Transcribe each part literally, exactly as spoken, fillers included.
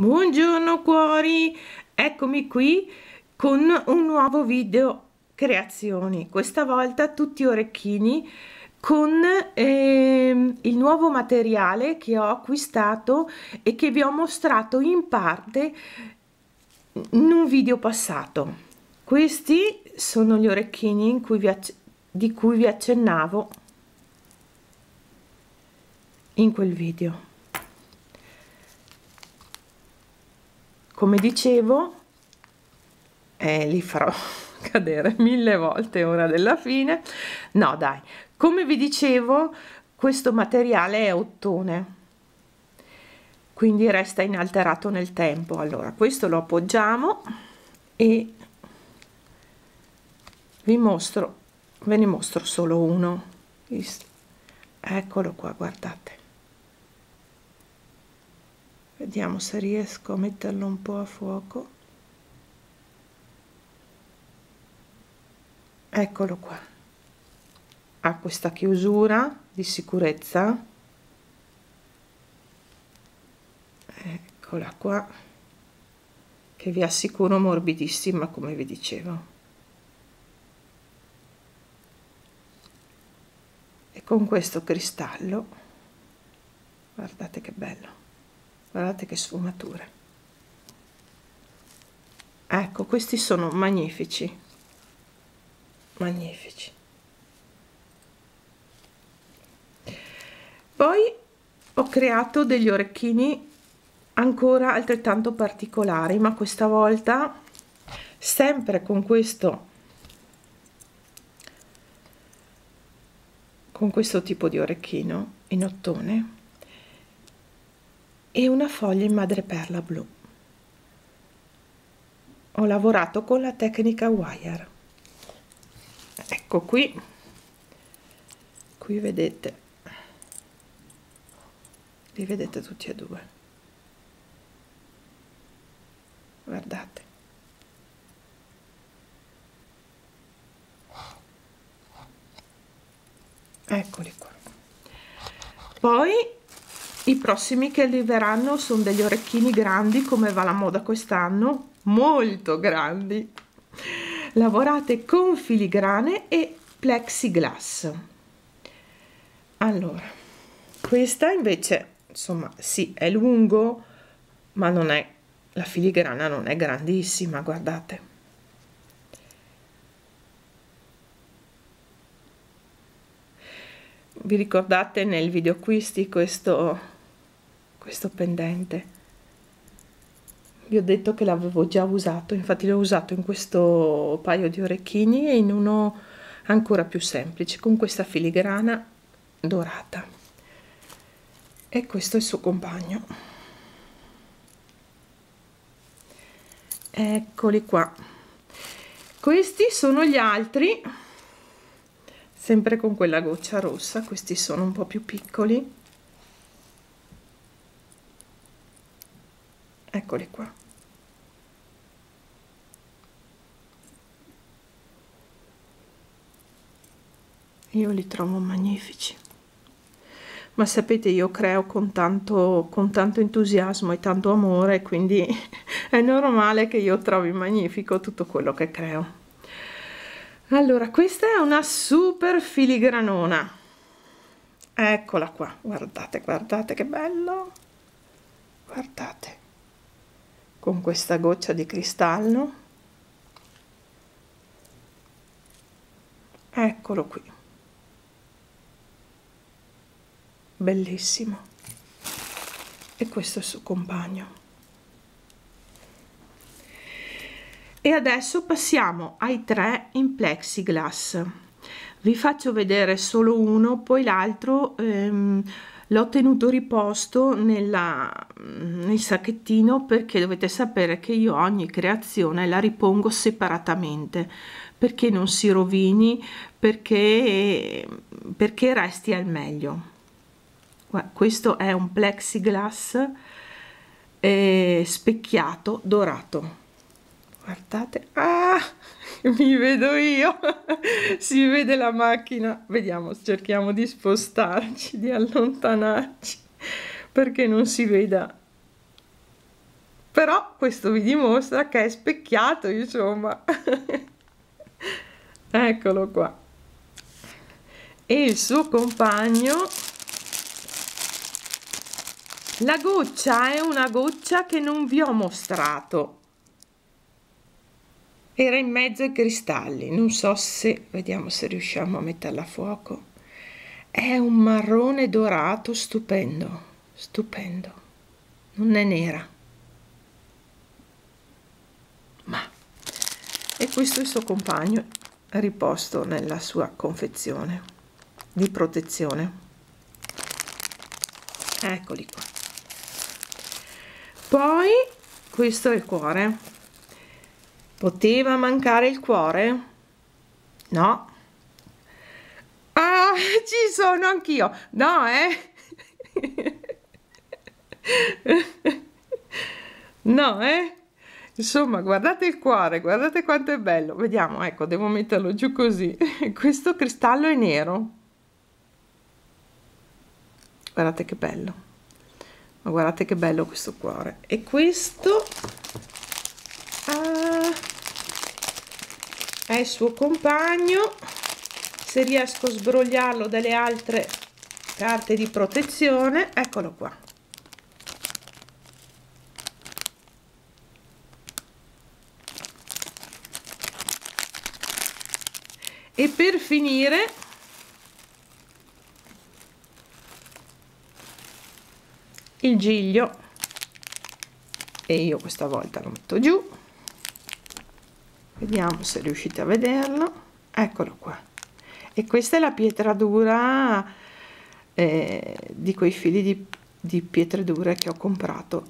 Buongiorno cuori, eccomi qui con un nuovo video creazioni, questa volta tutti orecchini con eh, il nuovo materiale che ho acquistato e che vi ho mostrato in parte in un video passato. Questi sono gli orecchini in cui vi di cui vi accennavo in quel video. Come dicevo, eh, li farò cadere mille volte ora della fine. No dai, come vi dicevo, questo materiale è ottone, quindi resta inalterato nel tempo. Allora, questo lo appoggiamo e vi mostro, ve ne mostro solo uno. Eccolo qua, guardate. Vediamo se riesco a metterlo un po' a fuoco. Eccolo qua. Ha questa chiusura di sicurezza. Eccola qua, che vi assicuro morbidissima, come vi dicevo. E con questo cristallo, guardate che bello. Guardate che sfumature. Ecco, questi sono magnifici, magnifici. Poi ho creato degli orecchini ancora altrettanto particolari, ma questa volta sempre con questo con questo tipo di orecchino in ottone e una foglia in madreperla blu. Ho lavorato con la tecnica wire. Ecco qui, qui vedete, li vedete tutti e due, guardate. Eccoli qua. Poi i prossimi che arriveranno sono degli orecchini grandi, come va la moda quest'anno, molto grandi, lavorate con filigrane e plexiglass. Allora, questa invece, insomma, sì, è lungo, ma non è, la filigrana non è grandissima, guardate. Vi ricordate nel video acquisti questo questo pendente? Vi ho detto che l'avevo già usato, infatti l'ho usato in questo paio di orecchini e in uno ancora più semplice con questa filigrana dorata. E questo è il suo compagno. Eccoli qua. Questi sono gli altri, sempre con quella goccia rossa. Questi sono un po' più piccoli. Eccoli qua. Io li trovo magnifici. Ma sapete, io creo con tanto, con tanto entusiasmo e tanto amore, quindi è normale che io trovi magnifico tutto quello che creo. Allora, questa è una super filigranona. Eccola qua, guardate, guardate che bello. Guardate. Con questa goccia di cristallo. Eccolo qui. Bellissimo. E questo è il suo compagno. E adesso passiamo ai tre in plexiglass. Vi faccio vedere solo uno, poi l'altro ehm, l'ho tenuto riposto nella, nel sacchettino, perché dovete sapere che io ogni creazione la ripongo separatamente, perché non si rovini, perché, perché resti al meglio. Guarda, questo è un plexiglass eh, specchiato dorato. Guardate, ah, mi vedo io, si vede la macchina. Vediamo, cerchiamo di spostarci, di allontanarci perché non si veda Però questo vi dimostra che è specchiato, insomma. Eccolo qua. E il suo compagno. La goccia è una goccia che non vi ho mostrato. Era in mezzo ai cristalli. Non so se... Vediamo se riusciamo a metterla a fuoco. È un marrone dorato stupendo. Stupendo. Non è nera. E questo è il suo compagno riposto nella sua confezione di protezione. Eccoli qua. Poi questo è il cuore. Poteva mancare il cuore? No. Ah, ci sono anch'io. No, eh. No, eh. Insomma, guardate il cuore, guardate quanto è bello. Vediamo, ecco, devo metterlo giù così. Questo cristallo è nero. Guardate che bello. Ma guardate che bello questo cuore. E questo ah, è il suo compagno. Se riesco a sbrogliarlo dalle altre carte di protezione, eccolo qua. E per finire il giglio, e io questa volta lo metto giù, vediamo se riuscite a vederlo, eccolo qua. E questa è la pietra dura, eh, di quei fili di, di pietre dure che ho comprato,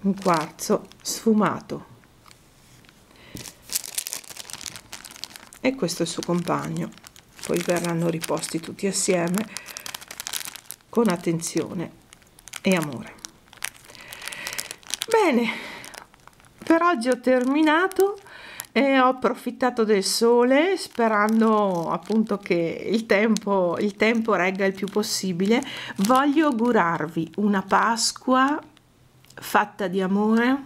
un quarzo sfumato. E questo è il suo compagno. Poi verranno riposti tutti assieme con attenzione e amore. Bene, per oggi ho terminato e ho approfittato del sole, sperando appunto che il tempo, il tempo regga il più possibile. Voglio augurarvi una Pasqua fatta di amore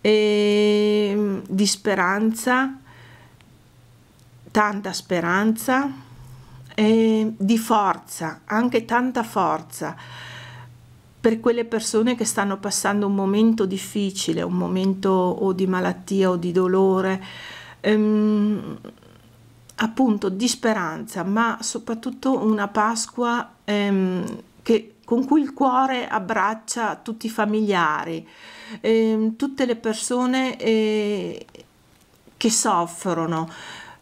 e di speranza, tanta speranza e di forza, anche tanta forza per quelle persone che stanno passando un momento difficile, un momento o di malattia o di dolore, ehm, appunto di speranza, ma soprattutto una Pasqua ehm, che, con cui il cuore abbraccia tutti i familiari, ehm, tutte le persone eh, che soffrono,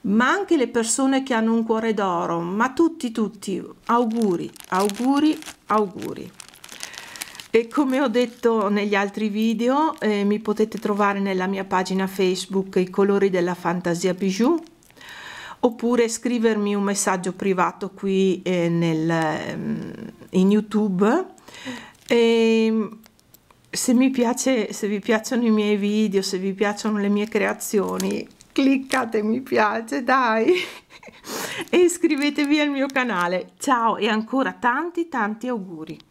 ma anche le persone che hanno un cuore d'oro, ma tutti, tutti, auguri, auguri, auguri. E come ho detto negli altri video, eh, mi potete trovare nella mia pagina Facebook I Colori della Fantasia Bijoux, oppure scrivermi un messaggio privato qui eh, nel, in YouTube. E, se mi piace, se vi piacciono i miei video, se vi piacciono le mie creazioni, cliccate mi piace, dai, e iscrivetevi al mio canale. Ciao e ancora tanti tanti auguri.